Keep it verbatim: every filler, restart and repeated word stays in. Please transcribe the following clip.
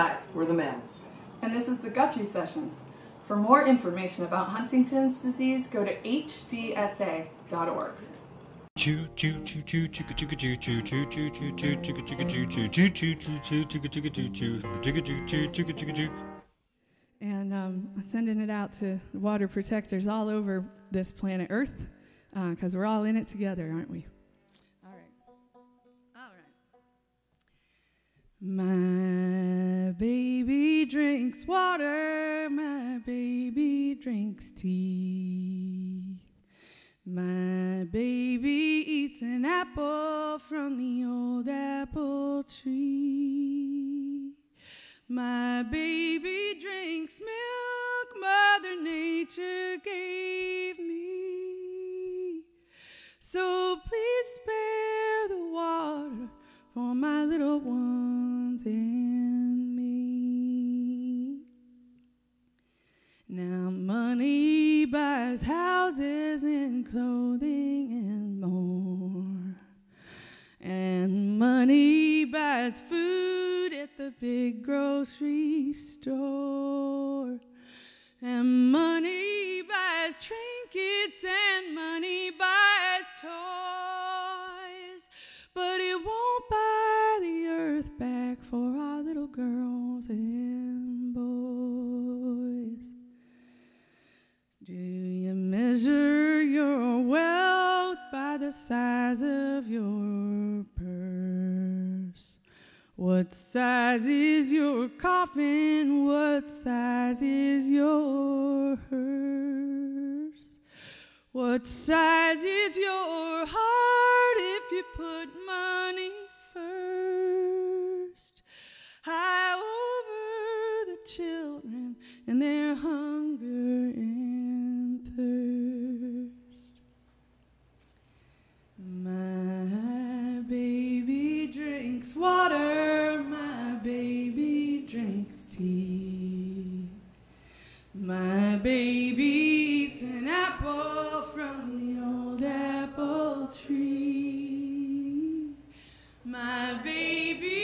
Hi, we're the Mammals. And this is the Guthrie Sessions. For more information about Huntington's disease, go to H D S A dot org. Choo choo choo choo choo choo choo choo choo choo choo choo choo choo. And um, sending it out to water protectors all over this planet Earth, because uh, we're all in it together, aren't we? All right. All right. My baby drinks water. My baby drinks tea. My baby eats an apple from the old apple tree. My baby drinks milk Mother Nature gave me. So please spare the water for my little ones and me. Now money buys houses and clothing and more, and money buys food at the big grocery store, and money buys trinkets and money buys toys, but it won't buy the earth back for our little girls and boys. Do you measure your wealth by the size of your purse? What size is your coffin? What size is your hearse? What size is your heart if you put money first? High over the children and their hunger and thirst. My baby drinks water. My baby eats an apple from the old apple tree. My baby